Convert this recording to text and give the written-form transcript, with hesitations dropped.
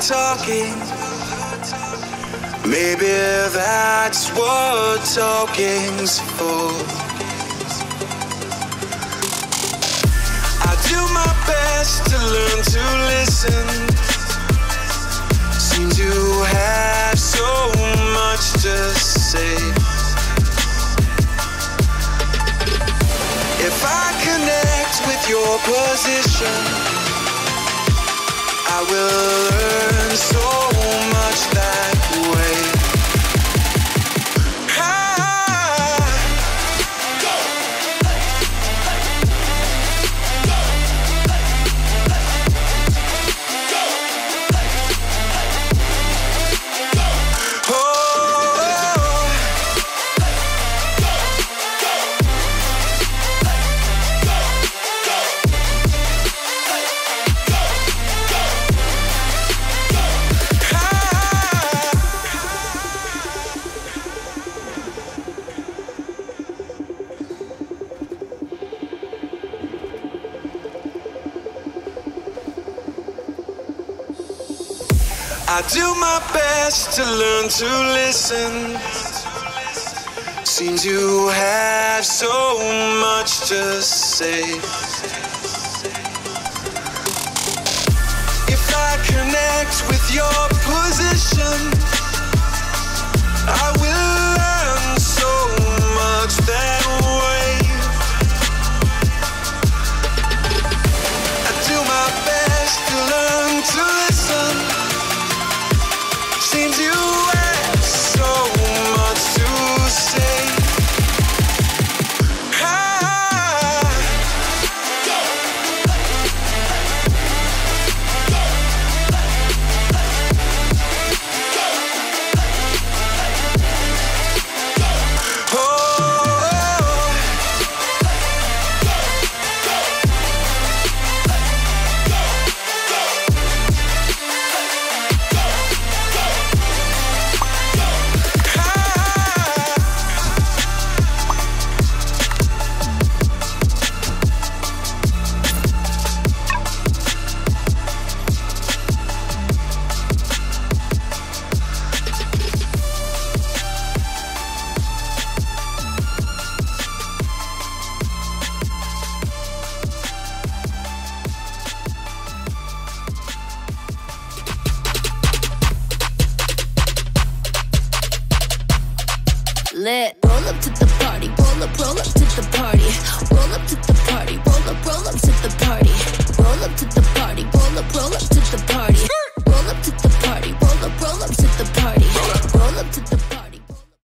Talking, maybe that's what talking's for. I do my best to learn to listen. Seem to have so much to say. If I connect with your position, I will learn so much that way. I do my best to learn to listen. Seem to have so much to say. If I connect with your position, I will learn so much that way. I do my best to learn to listen. Seems you have so much to say. lit. Roll up to the party, roll up to the party. Roll up to the party, roll up to the party. Roll up to the party, roll up to the party. Roll up to the party, roll up to the